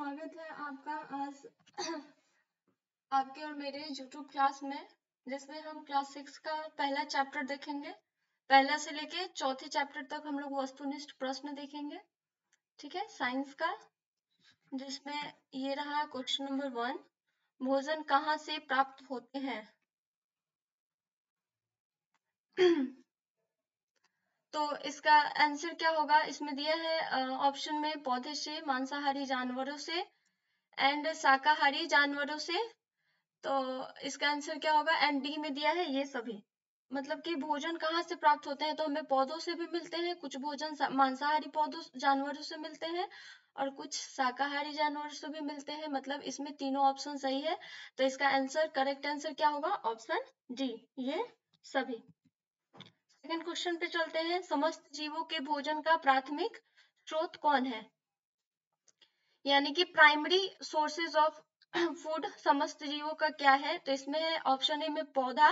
स्वागत है आपका आज आपके और मेरे YouTube क्लास में, जिसमें हम क्लास 6 का पहला चैप्टर देखेंगे। पहला से लेके चौथे चैप्टर तक हम लोग वस्तुनिष्ठ प्रश्न देखेंगे, ठीक है, साइंस का। जिसमें ये रहा क्वेश्चन नंबर 1, भोजन कहाँ से प्राप्त होते हैं। तो इसका आंसर क्या होगा, इसमें दिया है ऑप्शन में पौधे से, मांसाहारी जानवरों से एंड शाकाहारी जानवरों से। तो इसका आंसर क्या होगा, एंड डी में दिया है ये सभी। मतलब कि भोजन कहाँ से प्राप्त होते हैं, तो हमें पौधों से भी मिलते हैं कुछ भोजन, मांसाहारी पौधों जानवरों से मिलते हैं और कुछ शाकाहारी जानवरों से भी मिलते हैं। मतलब इसमें तीनों ऑप्शन सही है। तो इसका आंसर, करेक्ट आंसर क्या होगा, ऑप्शन डी, ये सभी। सेकंड क्वेश्चन पे चलते हैं। समस्त जीवों के भोजन का प्राथमिक स्रोत कौन है, यानी कि प्राइमरी सोर्सेज ऑफ फूड समस्त जीवों का क्या है। तो इसमें है ऑप्शन ए में पौधा,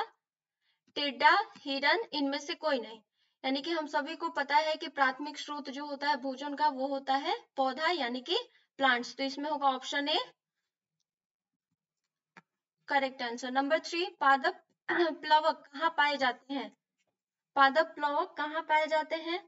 टिड्डा, हिरण, इनमें से कोई नहीं। यानी कि हम सभी को पता है कि प्राथमिक स्रोत जो होता है भोजन का वो होता है पौधा, यानी कि प्लांट्स। तो इसमें होगा option A correct answer. Number 3, पादप प्लवक कहाँ पाए जाते हैं। पादप प्लवक कहाँ पाए जाते हैं,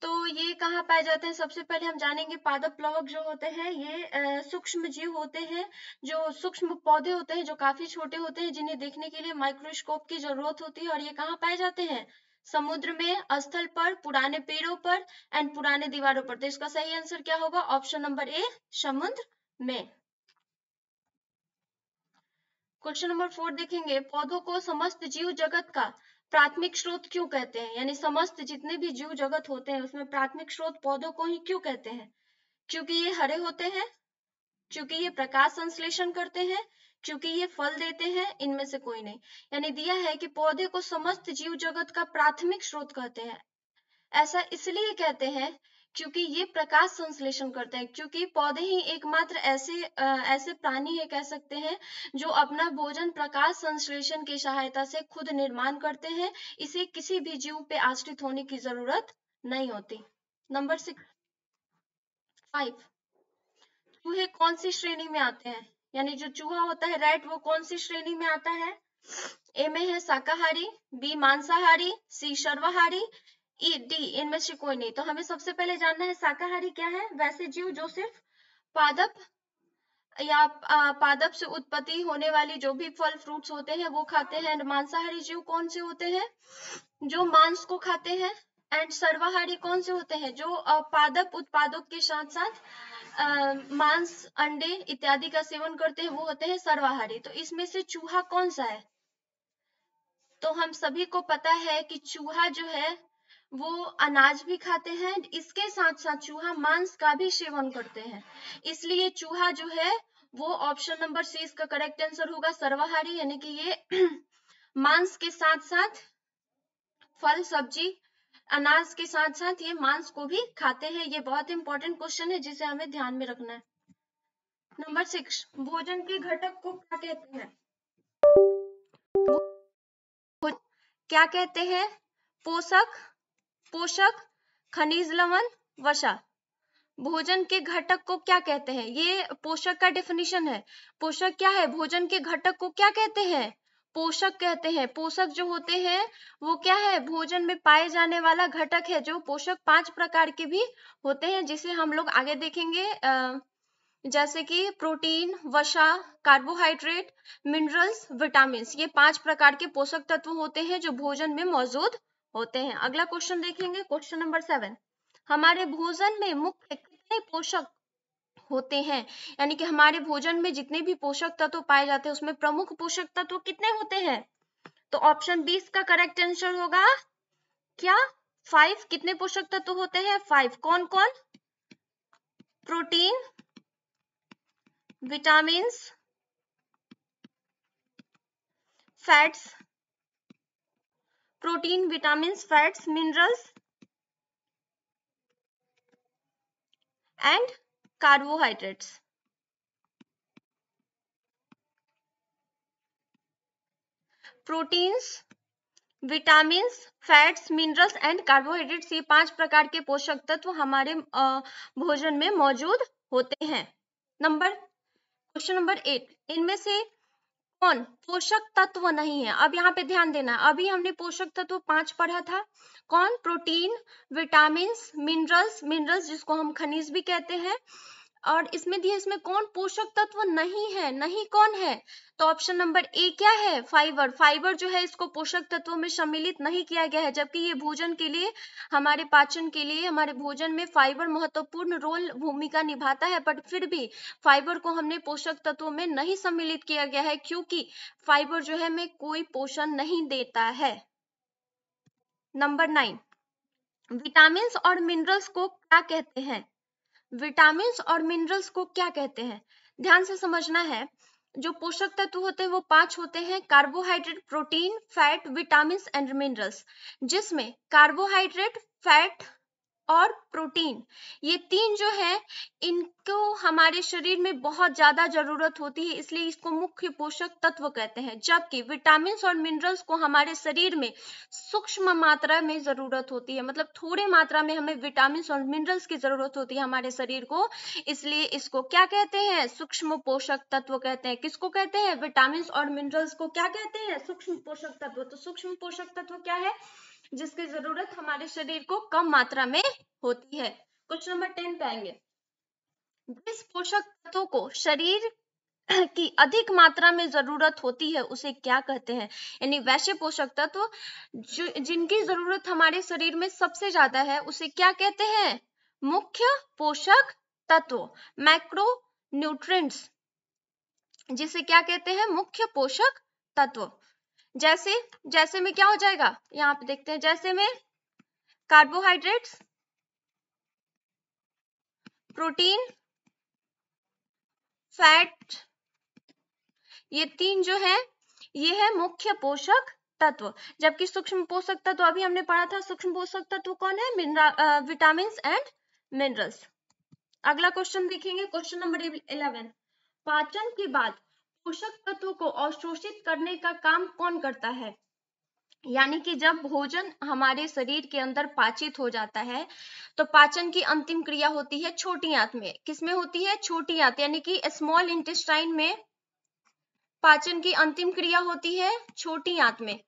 तो ये कहाँ पाए जाते हैं सबसे पहले हम जानेंगे। पादप प्लवक जो होते हैं ये सूक्ष्म जीव होते हैं, जो सूक्ष्म पौधे होते हैं, जो काफी छोटे होते हैं, जिन्हें देखने के लिए माइक्रोस्कोप की जरूरत होती है। और ये कहाँ पाए जाते हैं, समुद्र में, स्थल पर, पुराने पेड़ों पर एंड पुराने दीवारों पर। तो इसका सही आंसर क्या होगा, ऑप्शन नंबर ए, समुद्र में। क्वेश्चन नंबर 4 देखेंगे। पौधों को समस्त जीव जगत का प्राथमिक स्रोत क्यों कहते हैं, यानी समस्त जितने भी जीव जगत होते हैं उसमें प्राथमिक स्रोत पौधों को ही क्यों कहते हैं। क्योंकि ये हरे होते हैं, क्योंकि ये प्रकाश संश्लेषण करते हैं, क्योंकि ये फल देते हैं, इनमें से कोई नहीं। यानी दिया है कि पौधे को समस्त जीव जगत का प्राथमिक स्रोत कहते हैं। ऐसा इसलिए कहते हैं क्योंकि ये प्रकाश संश्लेषण करते हैं, क्योंकि पौधे ही एकमात्र ऐसे प्राणी है कह सकते हैं जो अपना भोजन प्रकाश संश्लेषण की सहायता से खुद निर्माण करते हैं। इसे किसी भी जीव पे आश्रित होने की जरूरत नहीं होती। नंबर 5, चूहे कौन सी श्रेणी में आते हैं, यानी जो चूहा होता है रैट वो कौन सी श्रेणी में आता है। ए में है शाकाहारी, बी मांसाहारी, सी सर्वाहारी, डी इनमें से कोई नहीं। तो हमें सबसे पहले जानना है शाकाहारी क्या है। वैसे जीव जो सिर्फ पादप या पादप से उत्पत्ति होने वाली जो भी फल फ्रूट्स होते हैं वो खाते हैं। मांसाहारी जीव कौन से होते हैं, जो मांस को खाते हैं। एंड सर्वाहारी कौन से होते हैं, जो पादप उत्पादों के साथ साथ मांस, अंडे इत्यादि का सेवन करते हैं, वो होते हैं सर्वाहारी। तो इसमें से चूहा कौन सा है, तो हम सभी को पता है कि चूहा जो है वो अनाज भी खाते हैं, इसके साथ साथ चूहा मांस का भी सेवन करते हैं। इसलिए चूहा जो है वो ऑप्शन नंबर सी इसका करेक्ट आंसर होगा, सर्वाहारी। यानी कि ये मांस के साथ साथ फल, सब्जी, अनाज के साथ साथ ये मांस को भी खाते हैं। ये बहुत इंपॉर्टेंट क्वेश्चन है जिसे हमें ध्यान में रखना है। नंबर 6, भोजन के घटक को क्या कहते हैं, क्या कहते हैं। पोषक, पोषक, खनिज लवण, वसा। भोजन के घटक को क्या कहते हैं, ये पोषक का डेफिनेशन है। पोषक क्या है, भोजन के घटक को क्या कहते हैं, पोषक कहते हैं। पोषक जो होते हैं वो क्या है, भोजन में पाए जाने वाला घटक है। जो पोषक 5 प्रकार के भी होते हैं जिसे हम लोग आगे देखेंगे, जैसे कि प्रोटीन, वसा, कार्बोहाइड्रेट, मिनरल्स, विटामिन। ये 5 प्रकार के पोषक तत्व होते हैं जो भोजन में मौजूद होते हैं। अगला क्वेश्चन देखेंगे, क्वेश्चन नंबर 7। हमारे भोजन में मुख्य कितने पोषक होते हैं, यानी कि हमारे भोजन में जितने भी पोषक तत्व पाए जाते हैं उसमें प्रमुख पोषक तत्व कितने होते हैं। तो ऑप्शन 20 इसका करेक्ट आंसर होगा क्या, 5। कितने पोषक तत्व होते हैं, 5। कौन कौन, protein, vitamin, fats, protein, vitamin, fats, minerals and carbohydrates. Proteins, vitamin, fats, minerals and carbohydrates, ये 5 प्रकार के पोषक तत्व हमारे भोजन में मौजूद होते हैं। नंबर क्वेश्चन नंबर 8, इनमें से कौन पोषक तत्व नहीं है। अब यहाँ पे ध्यान देना, अभी हमने पोषक तत्व 5 पढ़ा था। कौन? प्रोटीन, विटामिन्स, मिनरल्स जिसको हम खनिज भी कहते हैं, और इसमें दिए इसमें कौन पोषक तत्व नहीं है, नहीं कौन है? तो ऑप्शन नंबर ए क्या है? फाइबर। फाइबर जो है इसको पोषक तत्वों में सम्मिलित नहीं किया गया है, जबकि ये भोजन के लिए, हमारे पाचन के लिए, हमारे भोजन में फाइबर महत्वपूर्ण रोल भूमिका निभाता है, बट फिर भी फाइबर को हमने पोषक तत्वों में नहीं सम्मिलित किया गया है, क्योंकि फाइबर जो है में कोई पोषण नहीं देता है। नंबर 9, विटामिन्स और मिनरल्स को क्या कहते हैं? विटामिन्स और मिनरल्स को क्या कहते हैं? ध्यान से समझना है। जो पोषक तत्व होते हैं वो 5 होते हैं, carbohydrate, protein, fat, vitamins and minerals, जिसमें कार्बोहाइड्रेट, फैट और प्रोटीन ये 3 जो है इनको हमारे शरीर में बहुत ज्यादा जरूरत होती है, इसलिए इसको मुख्य पोषक तत्व कहते हैं। जबकि विटामिन्स और मिनरल्स को हमारे शरीर में सूक्ष्म मात्रा में जरूरत होती है, मतलब थोड़े मात्रा में हमें विटामिन्स और मिनरल्स की जरूरत होती है हमारे शरीर को, इसलिए इसको क्या कहते हैं? सूक्ष्म पोषक तत्व कहते हैं। किसको कहते हैं? विटामिन्स और मिनरल्स को क्या कहते हैं? सूक्ष्म पोषक तत्व। तो सूक्ष्म पोषक तत्व क्या है? जिसकी जरूरत हमारे शरीर को कम मात्रा में होती है। क्वेश्चन नंबर 10 पे आएंगे। जिस पोषक तत्व को शरीर की अधिक मात्रा में जरूरत होती है उसे क्या कहते हैं? यानी वैसे पोषक तत्व जिनकी जरूरत हमारे शरीर में सबसे ज्यादा है उसे क्या कहते हैं? मुख्य पोषक तत्व, मैक्रो न्यूट्रिएंट्स, जिसे क्या कहते हैं? मुख्य पोषक तत्व। जैसे में क्या हो जाएगा, यहाँ पे देखते हैं। जैसे में कार्बोहाइड्रेट्स, प्रोटीन, फैट, ये 3 जो है ये है मुख्य पोषक तत्व। जबकि सूक्ष्म पोषक तत्व अभी हमने पढ़ा था, सूक्ष्म पोषक तत्व कौन है? Vitamins and minerals. अगला क्वेश्चन देखेंगे, क्वेश्चन नंबर 11। पाचन के बाद पोषक तत्व को अवशोषित करने का काम कौन करता है? यानी कि जब भोजन हमारे शरीर के अंदर पाचित हो जाता है तो पाचन की अंतिम क्रिया होती है छोटी आंत में। किसमें होती है? छोटी आंत, यानी कि स्मॉल इंटेस्टाइन में पाचन की अंतिम क्रिया होती है छोटी आंत में।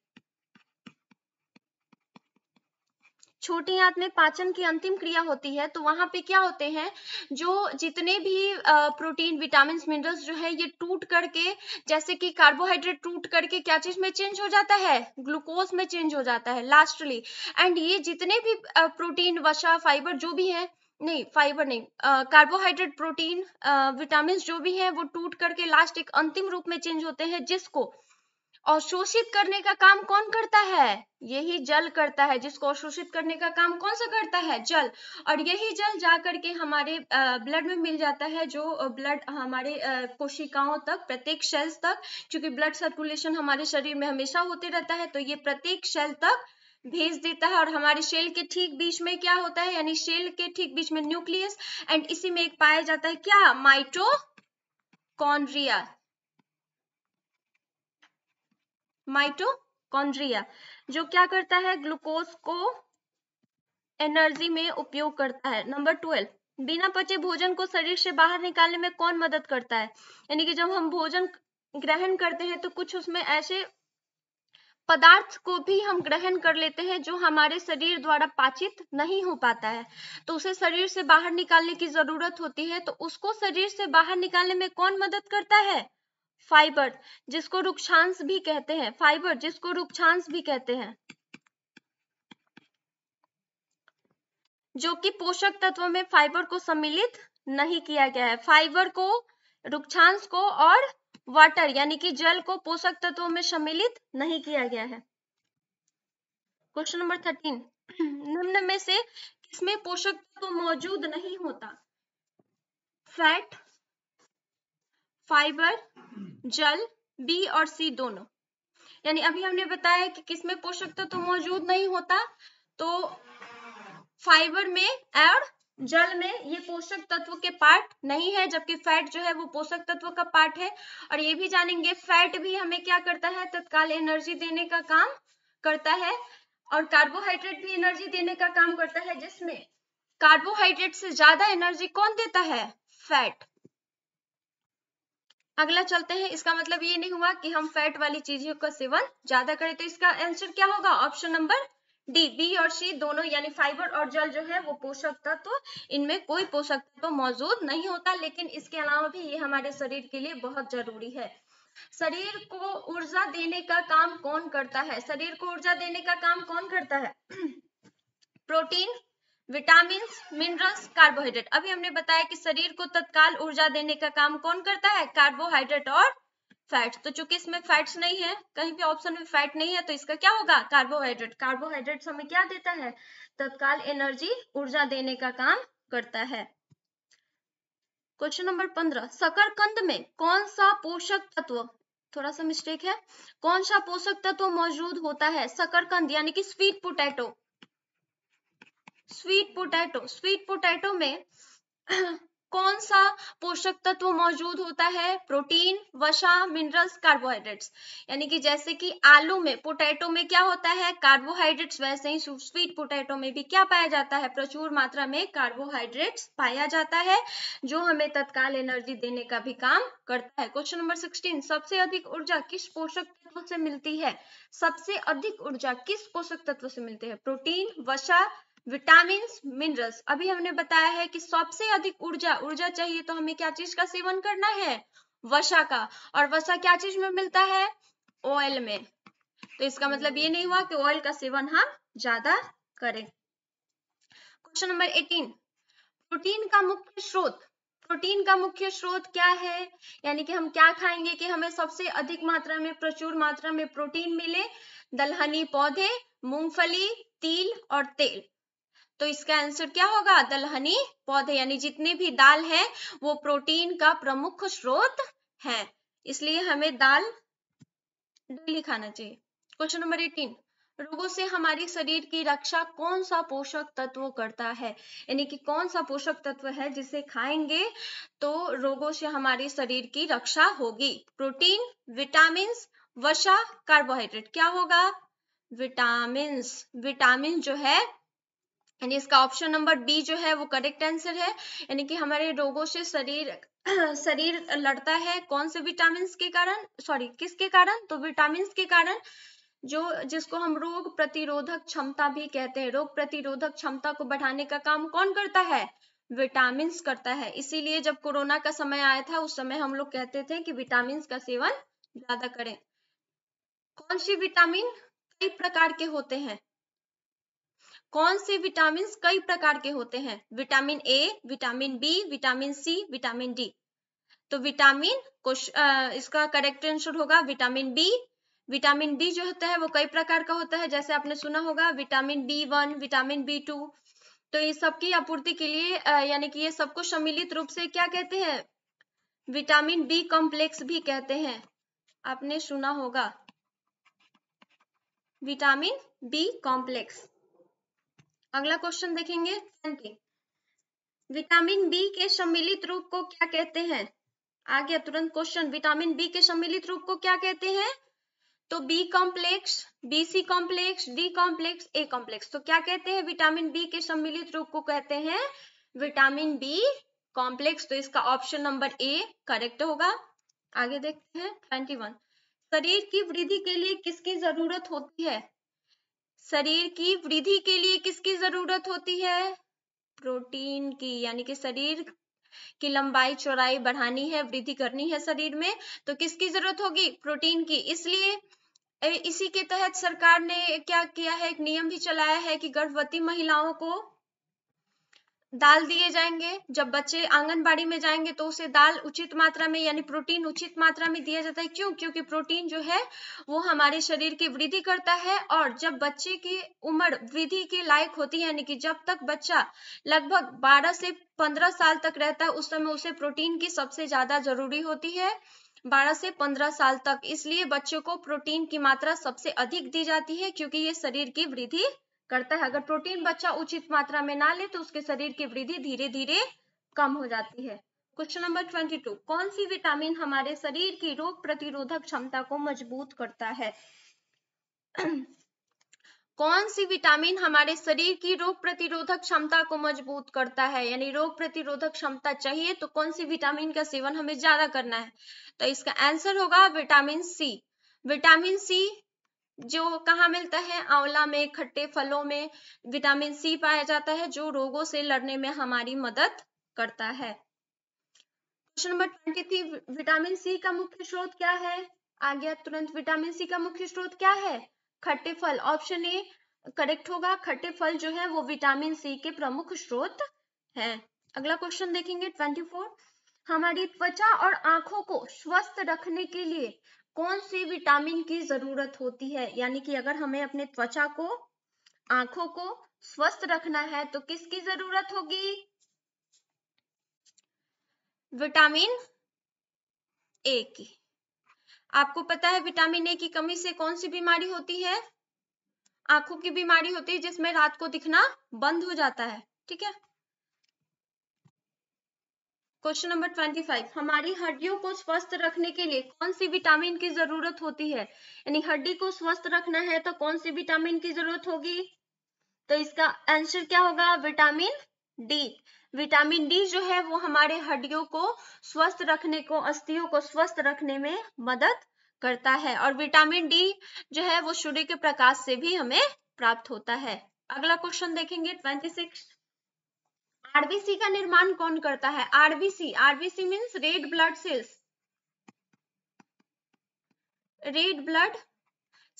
छोटी आंत में पाचन की अंतिम क्रिया होती है, तो वहां पे क्या होते हैं, जो जितने भी प्रोटीन, विटामिन, मिनरल्स जो है ये टूट करके, जैसे कि कार्बोहाइड्रेट टूट करके क्या चीज में चेंज हो जाता है? ग्लूकोज में चेंज हो जाता है लास्टली। एंड ये जितने भी प्रोटीन, वसा, फाइबर जो भी है, नहीं फाइबर नहीं, कार्बोहाइड्रेट, प्रोटीन, विटामिन जो भी है वो टूट करके लास्ट एक अंतिम रूप में चेंज होते हैं, जिसको अवशोषित करने का काम कौन करता है? यही जल करता है। जिसको अवशोषित करने का काम कौन सा करता है? जल। और यही जल जा करके हमारे ब्लड में मिल जाता है, जो ब्लड हमारे कोशिकाओं तक, प्रत्येक सेल्स तक, क्योंकि ब्लड सर्कुलेशन हमारे शरीर में हमेशा होते रहता है, तो ये प्रत्येक सेल तक भेज देता है। और हमारे सेल के ठीक बीच में क्या होता है, यानी सेल के ठीक बीच में न्यूक्लियस, एंड इसी में एक पाया जाता है क्या? माइटोकॉन्ड्रिया, जो क्या करता है? ग्लूकोज को एनर्जी में उपयोग करता है। नंबर 12, बिना पचे भोजन को शरीर से बाहर निकालने में कौन मदद करता है? यानी कि जब हम भोजन ग्रहण करते हैं तो कुछ उसमें ऐसे पदार्थ को भी हम ग्रहण कर लेते हैं जो हमारे शरीर द्वारा पाचित नहीं हो पाता है, तो उसे शरीर से बाहर निकालने की जरूरत होती है। तो उसको शरीर से बाहर निकालने में कौन मदद करता है? फाइबर, जिसको रुक्षांश भी कहते हैं। फाइबर जिसको रुक्षांश भी कहते हैं, जो कि पोषक तत्व में फाइबर को सम्मिलित नहीं किया गया है। फाइबर को, रुक्षांश को और वाटर यानी कि जल को पोषक तत्वों में सम्मिलित नहीं किया गया है। क्वेश्चन नंबर 13, निम्न में से किसमें पोषक तत्व मौजूद नहीं होता? फैट, फाइबर, जल, बी और सी दोनों। यानी अभी हमने बताया कि किसमें पोषक तत्व मौजूद नहीं होता, तो फाइबर में और जल में ये पोषक तत्व के पार्ट नहीं है, जबकि फैट जो है वो पोषक तत्व का पार्ट है। और ये भी जानेंगे, फैट भी हमें क्या करता है? तत्काल एनर्जी देने का काम करता है, और कार्बोहाइड्रेट भी एनर्जी देने का काम करता है, जिसमें कार्बोहाइड्रेट से ज्यादा एनर्जी कौन देता है? फैट। अगला चलते हैं, इसका मतलब ये नहीं हुआ कि हम फैट वाली चीजों का सेवन ज्यादा करें। तो इसका आंसर क्या होगा? Option number D. बी और सी दोनों यानी फाइबर और जल जो है वो पोषक तत्व, इनमें कोई पोषक तत्व मौजूद नहीं होता, लेकिन इसके अलावा भी ये हमारे शरीर के लिए बहुत जरूरी है। शरीर को ऊर्जा देने का काम कौन करता है? शरीर को ऊर्जा देने का काम कौन करता है? Protein, vitamin, minerals, carbohydrate. अभी हमने बताया कि शरीर को तत्काल ऊर्जा देने का काम कौन करता है? कार्बोहाइड्रेट और फैट। तो चूंकि इसमें फैट्स नहीं है, कहीं भी ऑप्शन में फैट नहीं है, तो इसका क्या होगा? कार्बोहाइड्रेट। कार्बोहाइड्रेट हमें क्या देता है? तत्काल एनर्जी, ऊर्जा देने का काम करता है। क्वेश्चन नंबर 15, शकरकंद में कौन सा पोषक तत्व, थोड़ा सा मिस्टेक है, कौन सा पोषक तत्व मौजूद होता है? शकरकंद यानी कि स्वीट पोटैटो। स्वीट पोटैटो में कौन सा पोषक तत्व मौजूद होता है? प्रोटीन, वसा, मिनरल्स, कार्बोहाइड्रेट्स। यानी कि जैसे कि आलू में, पोटैटो में क्या होता है? कार्बोहाइड्रेट्स। वैसे ही स्वीट पोटैटो में भी क्या पाया जाता है? प्रचुर मात्रा में कार्बोहाइड्रेट्स पाया जाता है, जो हमें तत्काल एनर्जी देने का भी काम करता है। क्वेश्चन नंबर 16, सबसे अधिक ऊर्जा किस पोषक तत्व से मिलती है? सबसे अधिक ऊर्जा किस पोषक तत्व से मिलती है? प्रोटीन, वसा, विटामिन, मिनरल्स। अभी हमने बताया है कि सबसे अधिक ऊर्जा चाहिए तो हमें क्या चीज का सेवन करना है? वसा का। और वसा क्या चीज में मिलता है? ऑयल में। तो इसका मतलब ये नहीं हुआ कि ऑयल का सेवन हम ज्यादा करें। क्वेश्चन नंबर 18, प्रोटीन का मुख्य स्रोत क्या है? यानी कि हम क्या खाएंगे कि हमें सबसे अधिक मात्रा में, प्रचुर मात्रा में प्रोटीन मिले? दलहनी पौधे, मूंगफली, तिल और तेल। तो इसका आंसर क्या होगा? दलहनी पौधे। यानी जितने भी दाल है वो प्रोटीन का प्रमुख स्रोत है, इसलिए हमें दाल डेली खाना चाहिए। क्वेश्चन नंबर 18, रोगों से हमारे शरीर की रक्षा कौन सा पोषक तत्व करता है? यानी कि कौन सा पोषक तत्व है जिसे खाएंगे तो रोगों से हमारे शरीर की रक्षा होगी? प्रोटीन, विटामिन, वसा, कार्बोहाइड्रेट। क्या होगा? विटामिन जो है, यानी इसका ऑप्शन नंबर बी जो है वो करेक्ट आंसर है। यानी कि हमारे रोगों से शरीर लड़ता है कौन से विटामिन के कारण, सॉरी किसके कारण? तो विटामिन के कारण, जो जिसको हम रोग प्रतिरोधक क्षमता भी कहते हैं। रोग प्रतिरोधक क्षमता को बढ़ाने का काम कौन करता है? विटामिन करता है। इसीलिए जब कोरोना का समय आया था उस समय हम लोग कहते थे कि विटामिन का सेवन ज्यादा करें। कौन सी विटामिन कई प्रकार के होते हैं? कौन से विटामिन कई प्रकार के होते हैं? Vitamin A, vitamin B, vitamin C, vitamin D. तो विटामिन को इसका करेक्ट आंसर होगा विटामिन बी। विटामिन बी जो होता है वो कई प्रकार का होता है, जैसे आपने सुना होगा विटामिन B1, विटामिन B2। तो ये सबकी आपूर्ति के लिए यानी कि ये सबको सम्मिलित रूप से क्या कहते हैं? विटामिन बी कॉम्प्लेक्स भी कहते हैं, आपने सुना होगा विटामिन बी कॉम्प्लेक्स। अगला क्वेश्चन देखेंगे 20, विटामिन बी के सम्मिलित रूप को क्या कहते हैं? आ गया तुरंत क्वेश्चन, विटामिन बी के सम्मिलित रूप को क्या कहते हैं? तो B complex, B C complex, D complex, A complex. तो क्या कहते हैं? विटामिन बी के सम्मिलित रूप को कहते हैं विटामिन बी कॉम्प्लेक्स। तो इसका ऑप्शन नंबर ए करेक्ट होगा। आगे देखते हैं 21, शरीर की वृद्धि के लिए किसकी जरूरत होती है? शरीर की वृद्धि के लिए किसकी जरूरत होती है? प्रोटीन की। यानी कि शरीर की लंबाई चौड़ाई बढ़ानी है, वृद्धि करनी है शरीर में, तो किसकी जरूरत होगी? प्रोटीन की। इसलिए इसी के तहत सरकार ने क्या किया है, एक नियम भी चलाया है कि गर्भवती महिलाओं को दाल दिए जाएंगे। जब बच्चे आंगनबाड़ी में जाएंगे तो उसे दाल उचित मात्रा में यानी प्रोटीन उचित मात्रा में दिया जाता है। क्यों? क्योंकि प्रोटीन जो है वो हमारे शरीर की वृद्धि करता है, और जब बच्चे की उम्र वृद्धि के लायक होती है, यानी कि जब तक बच्चा लगभग 12 से 15 साल तक रहता है उस समय उसे प्रोटीन की सबसे ज्यादा जरूरी होती है, 12 से 15 साल तक। इसलिए बच्चों को प्रोटीन की मात्रा सबसे अधिक दी जाती है, क्योंकि ये शरीर की वृद्धि करता है। अगर प्रोटीन बच्चा उचित मात्रा में ना ले तो उसके शरीर की वृद्धि धीरे धीरे कम हो जाती है। क्वेश्चन नंबर 22, कौन सी विटामिन हमारे शरीर की रोग प्रतिरोधक क्षमता को मजबूत करता है? कौन सी विटामिन हमारे शरीर की रोग प्रतिरोधक क्षमता को मजबूत करता है, यानी रोग प्रतिरोधक क्षमता चाहिए तो कौन सी विटामिन का सेवन हमें ज्यादा करना है, तो इसका आंसर होगा विटामिन सी। विटामिन सी जो कहाँ मिलता है, आंवला में, खट्टे फलों में विटामिन सी पाया जाता है जो रोगों से लड़ने में हमारी मदद करता है। क्वेश्चन नंबर 23, विटामिन सी का मुख्य स्रोत क्या है, आ गया तुरंत। विटामिन सी का मुख्य स्रोत क्या है, खट्टे फल। ऑप्शन ए करेक्ट होगा, खट्टे फल जो है वो विटामिन सी के प्रमुख स्रोत हैं। अगला क्वेश्चन देखेंगे 24, हमारी त्वचा और आंखों को स्वस्थ रखने के लिए कौन सी विटामिन की जरूरत होती है, यानी कि अगर हमें अपने त्वचा को, आंखों को स्वस्थ रखना है तो किसकी जरूरत होगी, विटामिन ए की। आपको पता है विटामिन ए की कमी से कौन सी बीमारी होती है, आंखों की बीमारी होती है जिसमें रात को दिखना बंद हो जाता है, ठीक है। क्वेश्चन नंबर 25, हमारी हड्डियों को स्वस्थ रखने के लिए कौन सी विटामिन की जरूरत होती है, यानी हड्डी को स्वस्थ रखना है तो कौन सी विटामिन की जरूरत होगी, तो इसका आंसर क्या होगा, विटामिन डी। विटामिन डी जो है वो हमारे हड्डियों को स्वस्थ रखने को, अस्थियों को स्वस्थ रखने में मदद करता है, और विटामिन डी जो है वो सूर्य के प्रकाश से भी हमें प्राप्त होता है। अगला क्वेश्चन देखेंगे 26, आरबीसी का निर्माण कौन करता है, RBC, RBC means red blood cells, red blood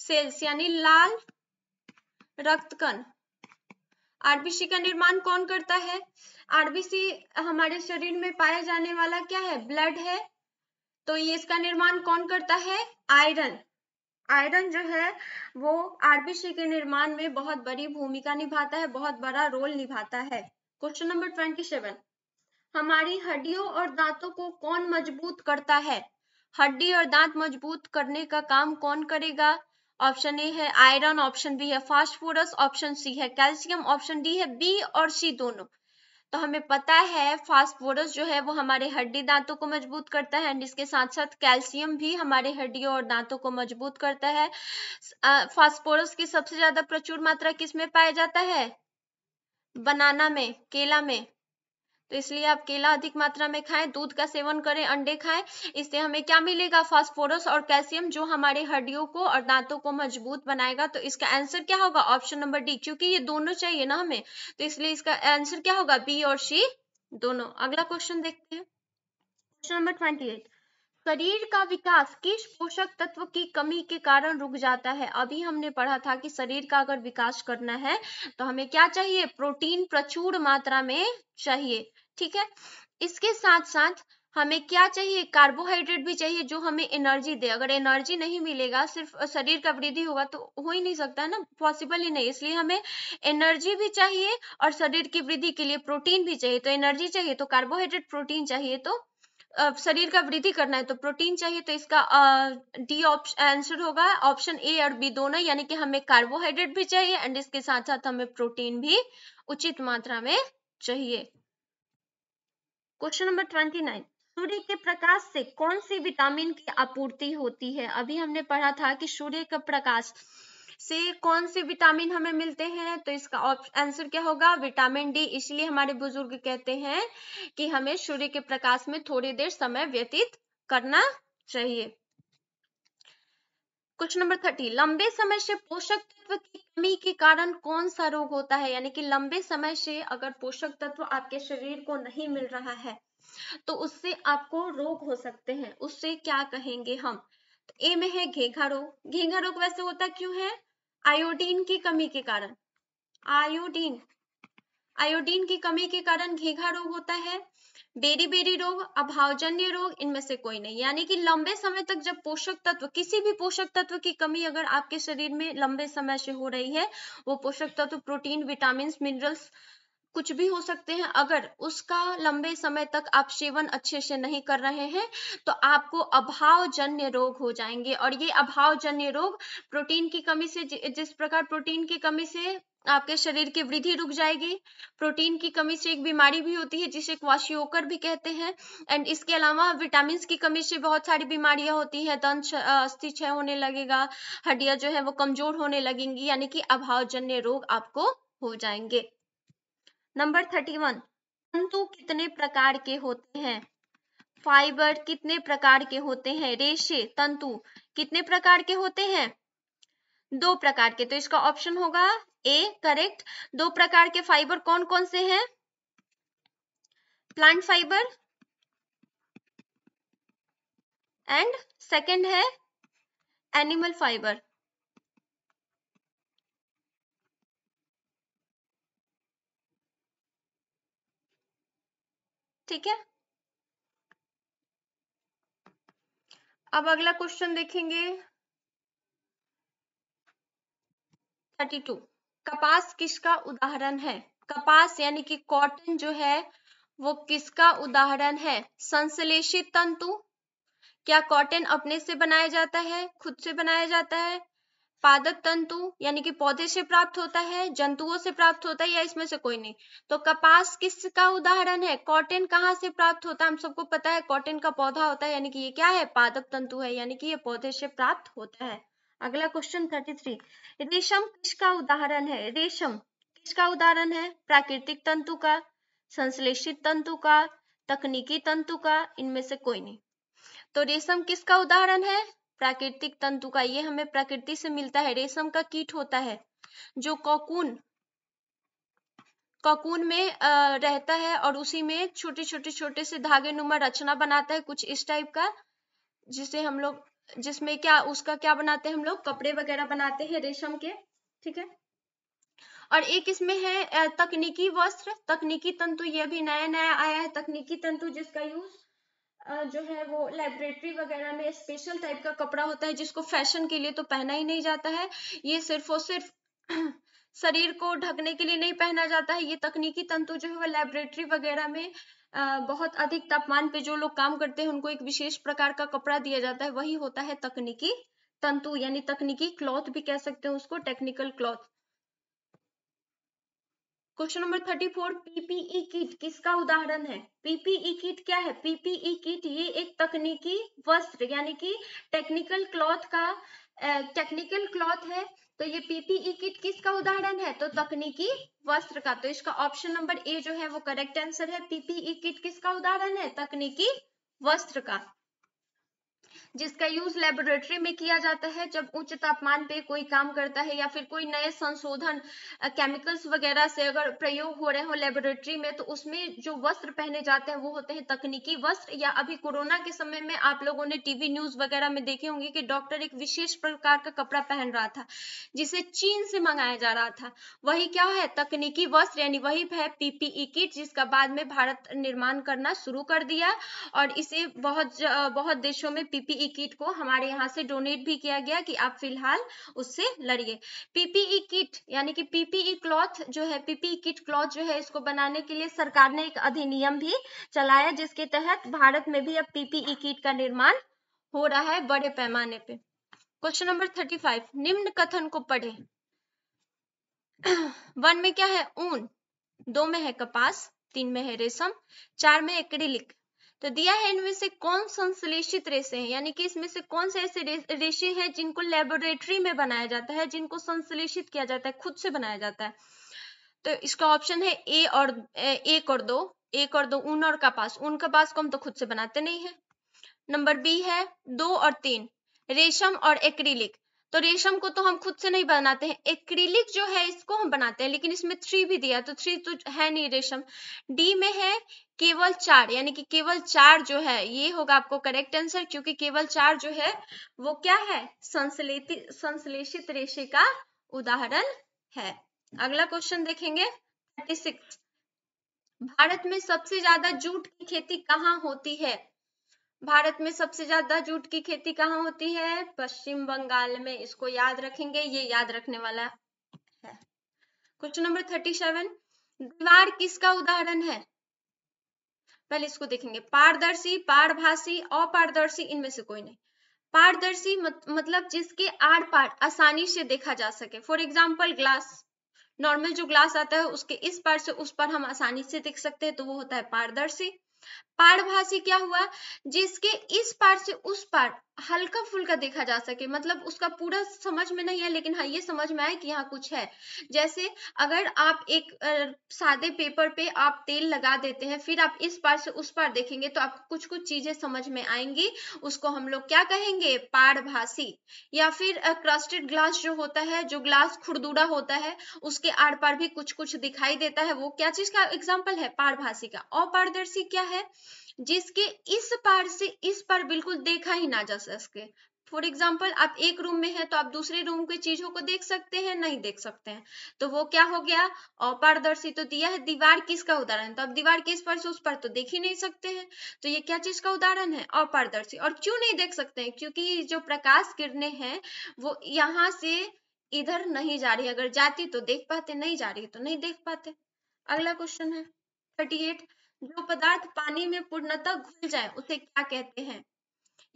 cells यानी लाल रक्तकण। आरबीसी का निर्माण कौन करता है, आरबीसी हमारे शरीर में पाया जाने वाला क्या है, ब्लड है, तो ये इसका निर्माण कौन करता है, आयरन। आयरन जो है वो आरबीसी के निर्माण में बहुत बड़ी भूमिका निभाता है, बहुत बड़ा रोल निभाता है। क्वेश्चन नंबर 27, हमारी हड्डियों और दांतों को कौन मजबूत करता है, हड्डी और दांत मजबूत करने का काम कौन करेगा, ऑप्शन ए है आयरन, ऑप्शन बी है फास्फोरस, ऑप्शन सी है कैल्शियम, ऑप्शन डी है बी और सी दोनों। तो हमें पता है फास्फोरस जो है वो हमारे हड्डी दांतों को मजबूत करता है, एंड इसके साथ साथ कैल्शियम भी हमारे हड्डियों और दांतों को मजबूत करता है। फास्फोरस की सबसे ज्यादा प्रचुर मात्रा किसमें पाया जाता है, बनाना में, केला में, तो इसलिए आप केला अधिक मात्रा में खाएं, दूध का सेवन करें, अंडे खाएं, इससे हमें क्या मिलेगा, फास्फोरस और कैल्शियम जो हमारे हड्डियों को और दांतों को मजबूत बनाएगा। तो इसका आंसर क्या होगा, ऑप्शन नंबर डी, क्योंकि ये दोनों चाहिए ना हमें, तो इसलिए इसका आंसर क्या होगा, बी और सी दोनों। अगला क्वेश्चन देखते हैं, क्वेश्चन नंबर 28, शरीर का विकास किस पोषक तत्व की कमी के कारण रुक जाता है। अभी हमने पढ़ा था कि शरीर का अगर विकास करना है तो हमें क्या चाहिए, प्रोटीन प्रचुर मात्रा में चाहिए, ठीक है। इसके साथ साथ हमें क्या चाहिए, कार्बोहाइड्रेट भी चाहिए जो हमें एनर्जी दे। अगर एनर्जी नहीं मिलेगा, सिर्फ शरीर का वृद्धि होगा तो हो ही नहीं सकता है ना, पॉसिबल ही नहीं। इसलिए हमें एनर्जी भी चाहिए और शरीर की वृद्धि के लिए प्रोटीन भी चाहिए। तो एनर्जी चाहिए तो कार्बोहाइड्रेट, प्रोटीन चाहिए तो शरीर का वृद्धि करना है तो प्रोटीन चाहिए। तो इसका डी आंसर होगा, ऑप्शन ए और बी दोनों, यानी कि हमें कार्बोहाइड्रेट भी चाहिए एंड इसके साथ साथ हमें प्रोटीन भी उचित मात्रा में चाहिए। क्वेश्चन नंबर 29, सूर्य के प्रकाश से कौन सी विटामिन की आपूर्ति होती है। अभी हमने पढ़ा था कि सूर्य का प्रकाश से कौन से विटामिन हमें मिलते हैं, तो इसका आंसर क्या होगा, विटामिन डी। इसलिए हमारे बुजुर्ग कहते हैं कि हमें सूर्य के प्रकाश में थोड़ी देर समय व्यतीत करना चाहिए। क्वेश्चन नंबर 30, लंबे समय से पोषक तत्व की कमी के कारण कौन सा रोग होता है, यानी कि लंबे समय से अगर पोषक तत्व आपके शरीर को नहीं मिल रहा है तो उससे आपको रोग हो सकते हैं, उससे क्या कहेंगे हम। ए में है घेंघा रोग। घेंघा रोग वैसे होता क्यों है, आयोडीन की कमी के कारण। आयोडीन की कमी के कारण घेंघा रोग होता है। बेरी बेरी रोग, अभावजन्य रोग, इनमें से कोई नहीं। यानी कि लंबे समय तक जब पोषक तत्व, किसी भी पोषक तत्व की कमी अगर आपके शरीर में लंबे समय से हो रही है, वो पोषक तत्व प्रोटीन, विटामिन, मिनरल्स कुछ भी हो सकते हैं, अगर उसका लंबे समय तक आप सेवन अच्छे से नहीं कर रहे हैं तो आपको अभावजन्य रोग हो जाएंगे। और ये अभावजन्य रोग प्रोटीन की कमी से, जिस प्रकार प्रोटीन की कमी से आपके शरीर की वृद्धि रुक जाएगी। प्रोटीन की कमी से एक बीमारी भी होती है जिसे क्वाशियोकर भी कहते हैं। एंड इसके अलावा विटामिन की कमी से बहुत सारी बीमारियां होती है। दंत अस्थि क्षय होने लगेगा, हड्डियां जो है वो कमजोर होने लगेंगी, यानी कि अभावजन्य रोग आपको हो जाएंगे। नंबर 31, तंतु कितने प्रकार के होते हैं? फाइबर कितने प्रकार के होते हैं? रेशे तंतु कितने प्रकार के होते हैं? 2 प्रकार के। तो इसका ऑप्शन होगा ए करेक्ट। 2 प्रकार के फाइबर कौन कौन से हैं? प्लांट फाइबर एंड सेकंड है एनिमल फाइबर। ठीक है, अब अगला क्वेश्चन देखेंगे 32। कपास किसका उदाहरण है? कपास यानी कि कॉटन जो है वो किसका उदाहरण है? संश्लेषित तंतु। क्या कॉटन अपने से बनाया जाता है, खुद से बनाया जाता है? पादप तंतु यानी कि पौधे से प्राप्त होता है, जंतुओं से प्राप्त होता है, या इसमें से कोई नहीं? तो कपास किसका उदाहरण है? कॉटन कहाँ से प्राप्त होता है? हम सबको पता है कॉटन का पौधा होता है, यानी कि ये क्या है? पादप तंतु है, यानी कि ये पौधे से प्राप्त होता है। अगला क्वेश्चन 33, रेशम किसका उदाहरण है? रेशम किसका उदाहरण है? प्राकृतिक तंतु का, संश्लेषित तंतु का, तकनीकी तंतु का, इनमें से कोई नहीं। तो रेशम किसका उदाहरण है? प्राकृतिक तंतु का। ये हमें प्रकृति से मिलता है। रेशम का कीट होता है जो कोकून में रहता है और उसी में छोटे छोटे छोटे से धागे नुमा रचना बनाता है कुछ इस टाइप का, जिसे हम लोग जिसमें क्या उसका क्या बनाते हैं हम लोग? कपड़े वगैरह बनाते हैं रेशम के। ठीक है, और एक इसमें है तकनीकी वस्त्र, तकनीकी तंतु। ये भी नया नया आया है तकनीकी तंतु, जिसका यूज जो है वो लेबोरेटरी वगैरह में स्पेशल टाइप का कपड़ा होता है जिसको फैशन के लिए तो पहना ही नहीं जाता है। ये सिर्फ और सिर्फ शरीर को ढकने के लिए नहीं पहना जाता है। ये तकनीकी तंतु जो है वो लेबोरेटरी वगैरह में बहुत अधिक तापमान पे जो लोग काम करते हैं उनको एक विशेष प्रकार का कपड़ा दिया जाता है, वही होता है तकनीकी तंतु, यानी तकनीकी क्लॉथ भी कह सकते हैं उसको, technical cloth. Question number 34, PPE kit किसका उदाहरण है? पीपीई किट क्या है? पीपीई किट ये एक तकनीकी वस्त्र यानी कि टेक्निकल क्लॉथ का टेक्निकल क्लॉथ है। तो ये पीपीई किट किसका उदाहरण है? तो तकनीकी वस्त्र का। तो इसका ऑप्शन नंबर ए जो है वो करेक्ट आंसर है। पीपीई किट किसका उदाहरण है? तकनीकी वस्त्र का, जिसका यूज लेबोरेटरी में किया जाता है जब उच्च तापमान पे कोई काम करता है या फिर कोई नए संशोधन केमिकल्स वगैरह से अगर प्रयोग हो रहे हो लेबोरेटरी में, तो उसमें जो वस्त्र पहने जाते हैं वो होते हैं तकनीकी वस्त्र। या अभी कोरोना के समय में आप लोगों ने टीवी न्यूज वगैरह में देखे होंगे कि डॉक्टर एक विशेष प्रकार का कपड़ा पहन रहा था जिसे चीन से मंगाया जा रहा था। वही क्या है? तकनीकी वस्त्र, यानी वही है पीपीई किट, जिसका बाद में भारत निर्माण करना शुरू कर दिया और इसे बहुत बहुत देशों में पीपीई किट को हमारे यहाँ से डोनेट भी किया गया कि आप फिलहाल उससे लड़िए। पीपीई किट यानी कि पीपीई क्लॉथ जो है, पीपीई किट क्लॉथ जो है, इसको बनाने के लिए सरकार ने एक अधिनियम भी चलाया जिसके तहत भारत में भी अब पीपीई किट का निर्माण हो रहा है बड़े पैमाने पे। क्वेश्चन नंबर 35, निम्न कथन को पढ़ें। 1 में क्या है? ऊन। 2 में है कपास। 3 में है रेशम। 4 में एक्रिलिक। तो दिया है इनमें से कौन संश्लेषित रेशे हैं, यानी कि इसमें से कौन से ऐसे रेशे हैं जिनको लेबोरेटरी में बनाया जाता है, जिनको संश्लेषित किया जाता है, खुद से बनाया जाता है। तो इसका ऑप्शन है एक और दो, ऊन और कपास। ऊन कपास को हम तो खुद से बनाते नहीं है। नंबर बी है 2 और 3, रेशम और एक्रिलिक। तो रेशम को तो हम खुद से नहीं बनाते हैं, एक्रिलिक जो है इसको हम बनाते हैं, लेकिन इसमें 3 भी दिया तो 3 तो है नहीं रेशम। डी में है केवल 4, यानी कि केवल 4 जो है ये होगा आपको करेक्ट आंसर, क्योंकि केवल 4 जो है वो क्या है? संश्लेषित रेशे का उदाहरण है। अगला क्वेश्चन देखेंगे 36, भारत में सबसे ज्यादा जूट की खेती कहाँ होती है? भारत में सबसे ज्यादा जूट की खेती कहाँ होती है? पश्चिम बंगाल में। इसको याद रखेंगे, ये याद रखने वाला है। क्वेश्चन नंबर 37, दीवार किसका उदाहरण है? पहले इसको देखेंगे। पारदर्शी, पारभासी, अपारदर्शी, इनमें से कोई नहीं। पारदर्शी मतलब जिसके आर पार आसानी से देखा जा सके, फॉर एग्जाम्पल ग्लास। नॉर्मल जो ग्लास आता है उसके इस पार से उस पार हम आसानी से देख सकते हैं, तो वो होता है पारदर्शी। पारभासी क्या हुआ, जिसके इस पार से उस पार हल्का फुल्का देखा जा सके, मतलब उसका पूरा समझ में नहीं है लेकिन हाँ ये समझ में आए कि यहाँ कुछ है। जैसे अगर आप एक सादे पेपर पे आप तेल लगा देते हैं, फिर आप इस पार से उस पार देखेंगे तो आपको कुछ कुछ चीजें समझ में आएंगी, उसको हम लोग क्या कहेंगे, पारभासी। या फिर क्रस्टेड ग्लास जो होता है, जो ग्लास खुरदुरा होता है उसके आर पार भी कुछ कुछ दिखाई देता है, वो क्या चीज का एग्जाम्पल है, पारभासी का। अपारदर्शी क्या है, जिसके इस पार से इस पार बिल्कुल देखा ही ना जा सके। फॉर एग्जाम्पल आप एक रूम में हैं तो आप दूसरे रूम की चीजों को देख सकते हैं, नहीं देख सकते हैं, तो वो क्या हो गया, अपारदर्शी। तो दिया है दीवार किसका उदाहरण, तो आप दीवार के इस पर से उस पर तो देख ही नहीं सकते हैं, तो ये क्या चीज का उदाहरण है, अपारदर्शी। और क्यों नहीं देख सकते हैं, क्योंकि जो प्रकाश किरणें हैं वो यहाँ से इधर नहीं जा रही, अगर जाती तो देख पाते, नहीं जा रही तो नहीं देख पाते। अगला क्वेश्चन है 38, जो पदार्थ पानी में पूर्णतः घुल जाए उसे क्या कहते हैं।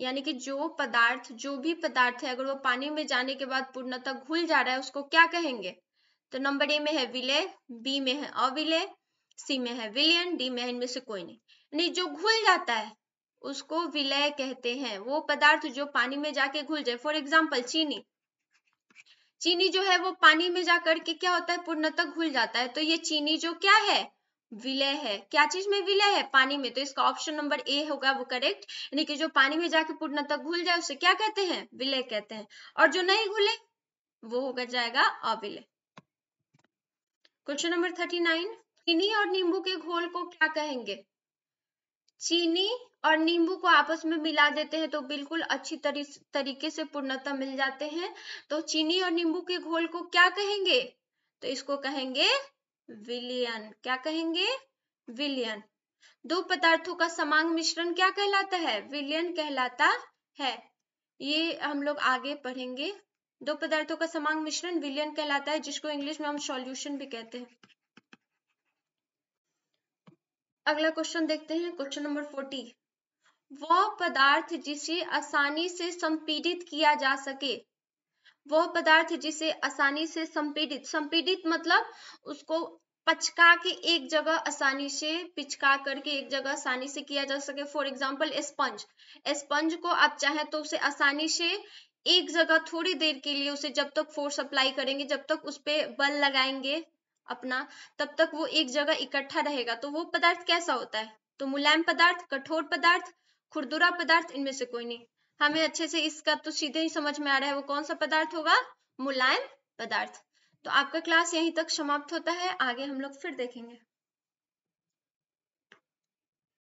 यानी कि जो पदार्थ, जो भी पदार्थ है, अगर वो पानी में जाने के बाद पूर्णतः घुल जा रहा है उसको क्या कहेंगे। तो नंबर ए में है विलय, बी में है अविलय, सी में है विलयन, डी में है इनमें से कोई नहीं। यानी जो घुल जाता है उसको विलय कहते हैं, वो पदार्थ जो पानी में जाके घुल जाए। फॉर एग्जाम्पल चीनी, चीनी जो है वो पानी में जाकर के क्या होता है, पूर्णतः घुल जाता है, तो ये चीनी जो क्या है, विलय है। क्या चीज में विलय है, पानी में, तो इसका ऑप्शन नंबर ए होगा वो करेक्ट। यानी कि जो पानी में जाके पूर्णतः घुल जाए उसे क्या कहते हैं, विलय कहते हैं, और जो नहीं घुले वो होगा जाएगा अविलय। क्वेश्चन नंबर 39, चीनी और नींबू के घोल को क्या कहेंगे। चीनी और नींबू को आपस में मिला देते हैं तो बिल्कुल अच्छी तरीके से पूर्णतः मिल जाते हैं, तो चीनी और नींबू के घोल को क्या कहेंगे, तो इसको कहेंगे विलयन। क्या कहेंगे, विलयन। दो पदार्थों का समांग मिश्रण क्या कहलाता है, विलयन कहलाता है। ये हम लोग आगे पढ़ेंगे। दो पदार्थों का समांग मिश्रण विलयन कहलाता है, जिसको इंग्लिश में हम सॉल्यूशन भी कहते हैं। अगला क्वेश्चन देखते हैं, क्वेश्चन नंबर 40, वह पदार्थ जिसे आसानी से संपीड़ित किया जा सके। वह पदार्थ जिसे आसानी से संपीड़ित मतलब उसको पचका के एक जगह आसानी से, पिचका करके एक जगह आसानी से किया जा सके। फॉर एग्जाम्पल स्पंज, स्पंज को आप चाहे तो उसे आसानी से एक जगह थोड़ी देर के लिए, उसे जब तक फोर्स अप्लाई करेंगे, जब तक उस पे बल लगाएंगे अपना, तब तक वो एक जगह इकट्ठा रहेगा, तो वो पदार्थ कैसा होता है। तो मुलायम पदार्थ, कठोर पदार्थ, खुरदुरा पदार्थ, इनमें से कोई नहीं। हमें अच्छे से इसका तो सीधे ही समझ में आ रहा है वो कौन सा पदार्थ होगा, मुलायम पदार्थ। तो आपका क्लास यहीं तक समाप्त होता है, आगे हम लोग फिर देखेंगे।